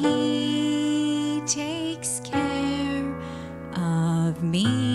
He takes care of me.